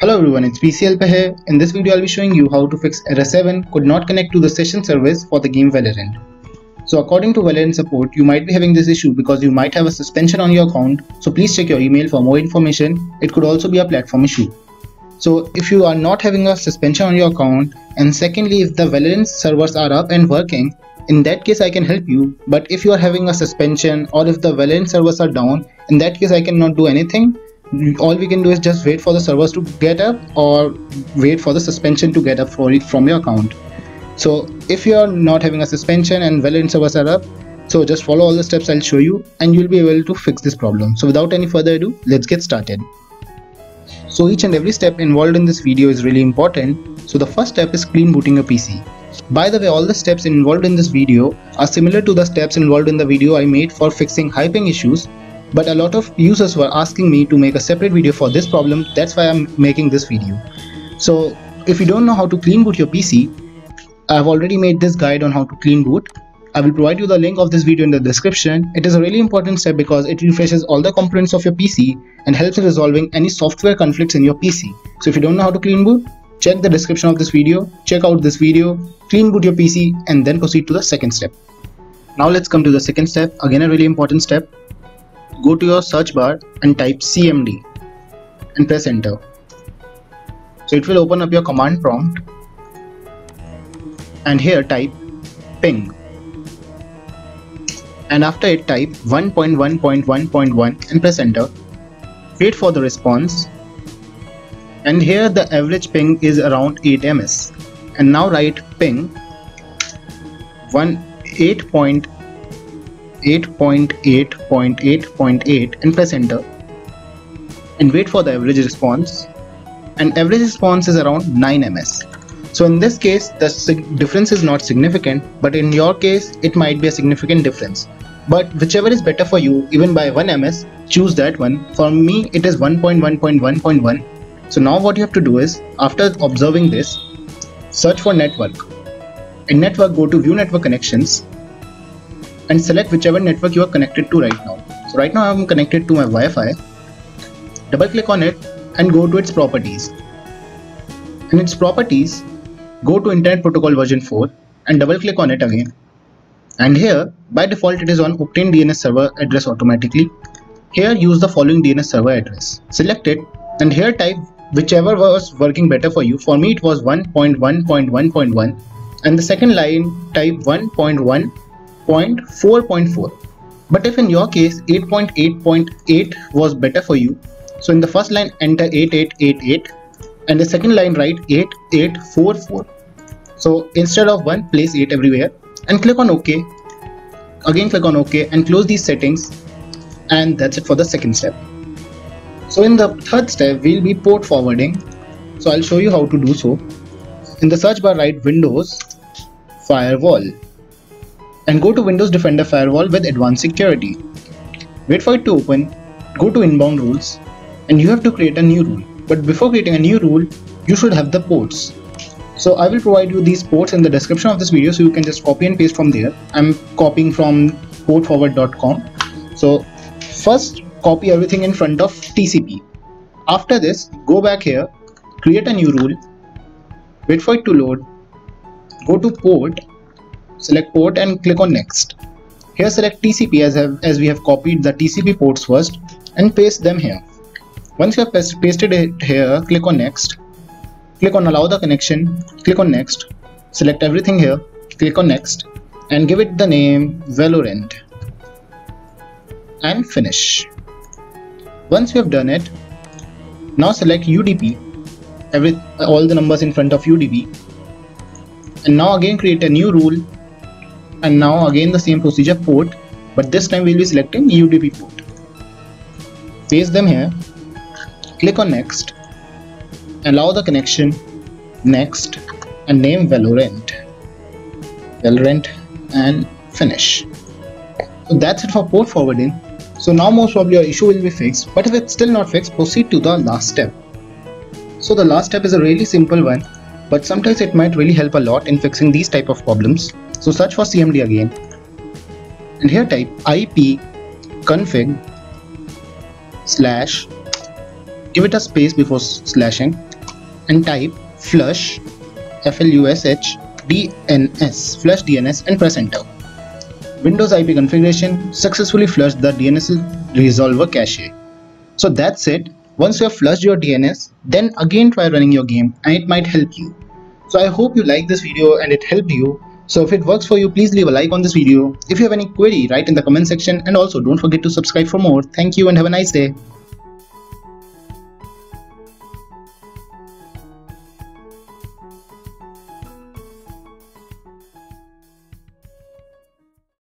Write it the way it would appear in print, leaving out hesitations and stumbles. Hello everyone, it's PC Helper here. In this video I'll be showing you how to fix error 7 could not connect to the session service for the game Valorant. So according to Valorant support, you might be having this issue because you might have a suspension on your account, so please check your email for more information. It could also be a platform issue. So if you are not having a suspension on your account, and secondly if the Valorant servers are up and working, in that case I can help you. But if you are having a suspension or if the Valorant servers are down, in that case I cannot do anything. All we can do is just wait for the servers to get up or wait for the suspension to get up from your account. So if you are not having a suspension and Valorant servers are up, so just follow all the steps I'll show you and you'll be able to fix this problem. So without any further ado, let's get started. So each and every step involved in this video is really important. So the first step is clean booting your PC. By the way, all the steps involved in this video are similar to the steps involved in the video I made for fixing high ping issues, but a lot of users were asking me to make a separate video for this problem. That's why I'm making this video. So if you don't know how to clean boot your PC, I've already made this guide on how to clean boot. I will provide you the link of this video in the description. It is a really important step because it refreshes all the components of your PC and helps in resolving any software conflicts in your PC. So if you don't know how to clean boot, check the description of this video, check out this video, clean boot your PC, and then proceed to the second step. Now let's come to the second step, again a really important step. Go to your search bar and type CMD and press enter. So it will open up your command prompt and here type ping and after it type 1.1.1.1 and press enter. Wait for the response and here the average ping is around 8 ms, and now write ping 8.8.8.8 and press enter and wait for the average response, and average response is around 9 ms. So in this case the difference is not significant, but in your case it might be a significant difference. But whichever is better for you, even by 1 ms, choose that one. For me it is 1.1.1.1. So now what you have to do is, after observing this, search for network. In network, go to view network connections and select whichever network you are connected to right now. So right now I am connected to my Wi-Fi. Double click on it and go to its properties. In its properties, go to Internet Protocol version 4 and double click on it again. And here by default it is on obtain DNS server address automatically. Here use the following DNS server address. Select it and here type whichever was working better for you. For me it was 1.1.1.1 and the second line type 1.1.4.4. But if in your case 8.8.8 was better for you, so in the first line enter 8888 and the second line write 8844. So instead of 1, place 8 everywhere and click on OK. Again click on OK and close these settings, and that's it for the second step. So in the third step we'll be port forwarding, so I'll show you how to do so. In the search bar write Windows Firewall and go to Windows Defender Firewall with Advanced Security. Wait for it to open, go to inbound rules and you have to create a new rule. But before creating a new rule, you should have the ports. So I will provide you these ports in the description of this video, so you can just copy and paste from there. I'm copying from portforward.com. So first copy everything in front of TCP. After this, go back here, create a new rule, wait for it to load, go to port, select port and click on next. Here select TCP as we have copied the TCP ports first and paste them here. Once you have pasted it here, click on next, click on allow the connection, click on next, select everything here, click on next and give it the name Valorant and finish. Once you have done it, now select UDP, all the numbers in front of UDP, and now again create a new rule. And now again the same procedure, port, but this time we'll be selecting UDP port. Paste them here, click on next, allow the connection, next, and name Valorant and finish. So that's it for port forwarding. So now most probably your issue will be fixed, but if it's still not fixed, proceed to the last step. So the last step is a really simple one, but sometimes it might really help a lot in fixing these type of problems. So search for CMD again and here type ipconfig / give it a space before slashing and type flush flush DNS, flush DNS, and press enter. Windows IP configuration successfully flushed the DNS resolver cache. So that's it. Once you have flushed your DNS, then again try running your game and it might help you. So I hope you like this video and it helped you. So if it works for you, please leave a like on this video. If you have any query, write in the comment section, and also don't forget to subscribe for more. Thank you and have a nice day.